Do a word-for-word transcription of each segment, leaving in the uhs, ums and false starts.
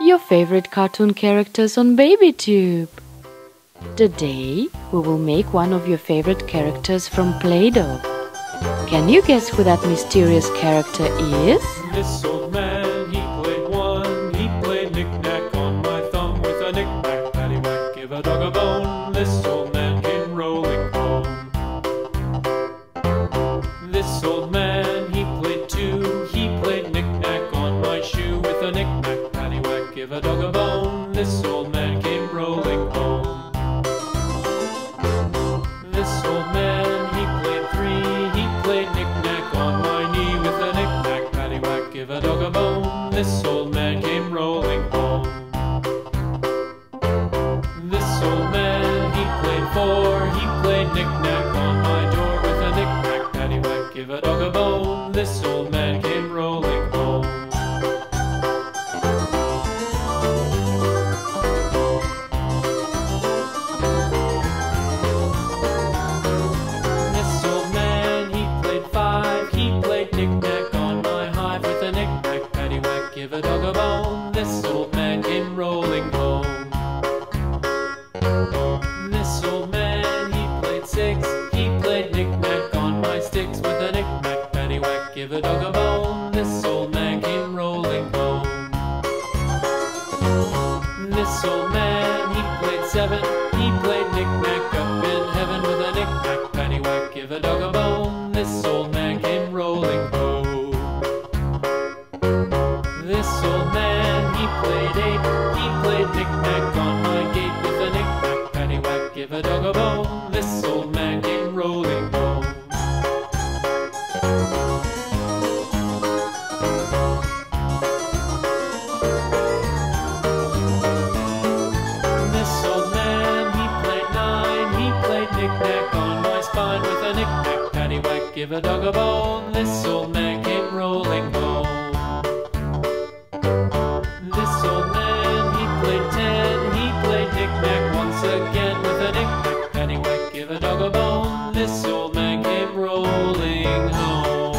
your favorite cartoon characters on BabyTube. Today, we will make one of your favorite characters from Play Doh. Can you guess who that mysterious character is? This old man, he played one. He played knick-knack on my thumb with a knick-knack, paddywhack, give a dog a bone. This old man came rolling home. This old man, he played two. He played knick-knack on my shoe with a knick-knack, paddywhack, give a dog a bone. This old man came rolling home. This old man, he played three. Give a dog a bone, this old man came rolling home. This old man, he played four, he played knick-knack on my door with a knick-knack, paddywhack, give a dog a bone, this old man came rolling home. This old man, he played five, he played knick-knack, give a dog a bone, this old man came rolling home. This old man, he played six, he played knick-knack on my sticks with a knick-knack, paddywhack, give a dog a bone, this old man came rolling home. This old man, he played seven, he played knick-knack up in heaven with a knick-knack, paddywhack, give a dog a bone, this old man came rolling home. This old man, he played eight, he played knick-knack on my gate with a knick-knack, paddywhack, give a dog a bone, this old man came rolling home. This old man, he played nine, he played knick-knack on my spine with a knick-knack, paddywhack, give a dog a bone, this old man came rolling home. This old man, he played ten, he played knick-knack once again with a knick-knack, paddywhack, give a dog a bone, this old man came rolling home.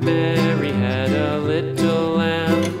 Mary had a little lamb,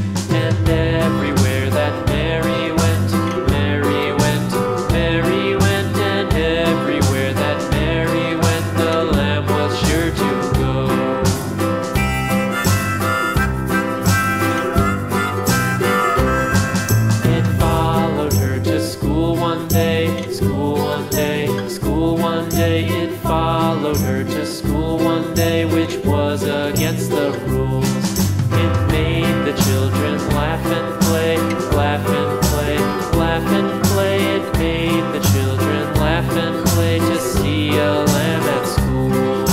And everywhere that Mary went, Mary went, Mary went. And everywhere that Mary went, the lamb was sure to go. It followed her to school one day, school one day, school one day. It followed her to school one day, which was against the rules. It made the children laugh and play, laugh and play, laugh and play. It made the children laugh and play to see a lamb at school.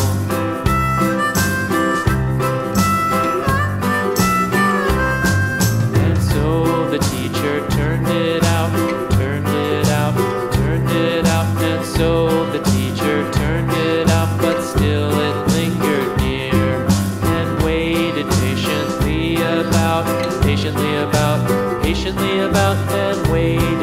And so the teacher turned it out, turned it out, turned it out. And so the teacher turned it out, but still it patiently about, patiently about, patiently about, and wait.